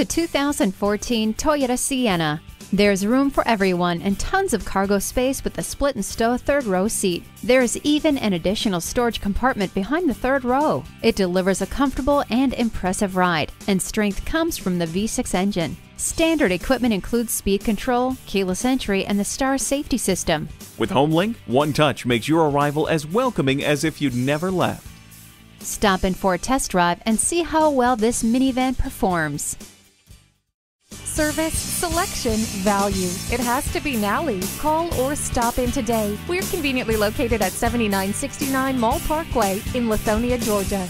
a 2014 Toyota Sienna. There's room for everyone and tons of cargo space with a split and stow third row seat. There is even an additional storage compartment behind the third row. It delivers a comfortable and impressive ride, and strength comes from the V6 engine. Standard equipment includes speed control, keyless entry, and the Star safety system. With Homelink, one touch makes your arrival as welcoming as if you'd never left. Stop in for a test drive and see how well this minivan performs. Service, selection, value. It has to be Nalley. Call or stop in today. We're conveniently located at 7969 Mall Parkway in Lithonia, Georgia.